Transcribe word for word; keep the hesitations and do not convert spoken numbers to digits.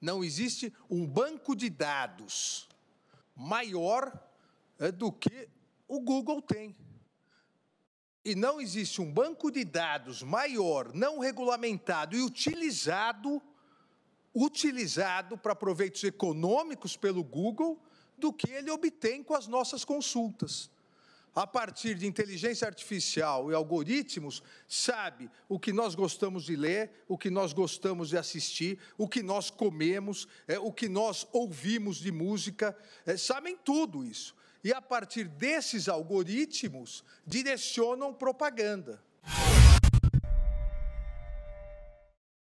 Não existe um banco de dados maior do que o Google tem. E não existe um banco de dados maior, não regulamentado e utilizado, utilizado para proveitos econômicos pelo Google do que ele obtém com as nossas consultas. A partir de inteligência artificial e algoritmos, sabe o que nós gostamos de ler, o que nós gostamos de assistir, o que nós comemos, é, o que nós ouvimos de música, é, sabem tudo isso. E, a partir desses algoritmos, direcionam propaganda.